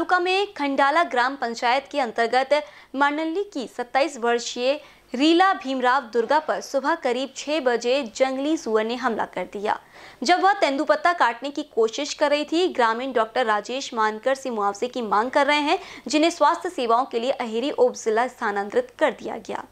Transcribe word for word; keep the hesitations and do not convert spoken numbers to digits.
तालुका में खंडाला ग्राम पंचायत के अंतर्गत मानली की सत्ताईस वर्षीय रीला भीमराव दुर्गा पर सुबह करीब छह बजे जंगली सुअर ने हमला कर दिया। जब वह तेंदुपत्ता काटने की कोशिश कर रही थी, ग्रामीण डॉक्टर राजेश मानकर से मुआवजे की मांग कर रहे हैं, जिन्हें स्वास्थ्य सेवाओं के लिए अहिरी उप जिला स्थानांतरित कर दिया गया।